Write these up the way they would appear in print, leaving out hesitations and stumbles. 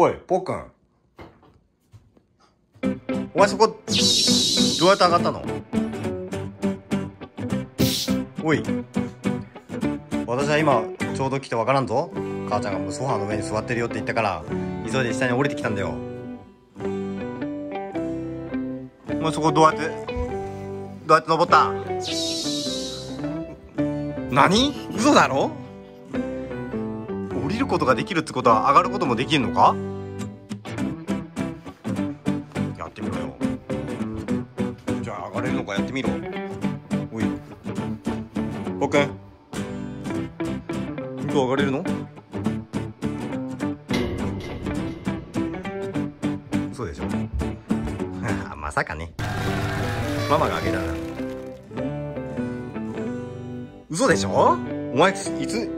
おい、ポッくん。お前そこ、どうやって上がったの？おい。私は今、ちょうど来てわからんぞ。母ちゃんがソファーの上に座ってるよって言ったから、急いで下に降りてきたんだよ。お前そこどうやって登った？何？嘘だろ？降りることができるってことは上がることもできるのか？やってみろよ。じゃあ上がれるのかやってみろ。おい、ポッくん、今日上がれるの？嘘でしょ？まさかね。ママが開けたな。嘘でしょ？お前いつ？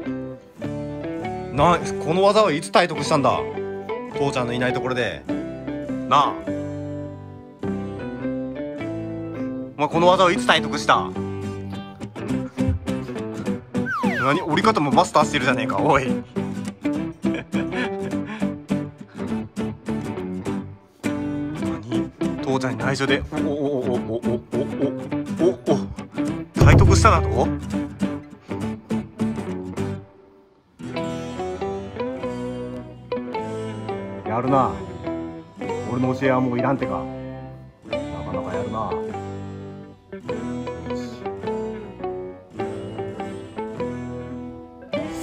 この技はいつ体得したんだ？父ちゃんのいないところでなあ。お前この技はいつ体得した？何、折り方もマスターしてるじゃねえか。おい何、父ちゃんに内緒でお体得したなと。やるな。俺の教えはもういらんてか。なかなかやるな。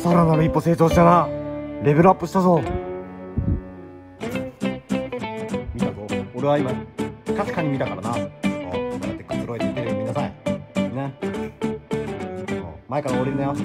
さらなる一歩成長したな。レベルアップしたぞ。見たぞ。俺は今確かに見たからな。こうやってくつろいでテレビ見なさい。ね。前から降りるなよ。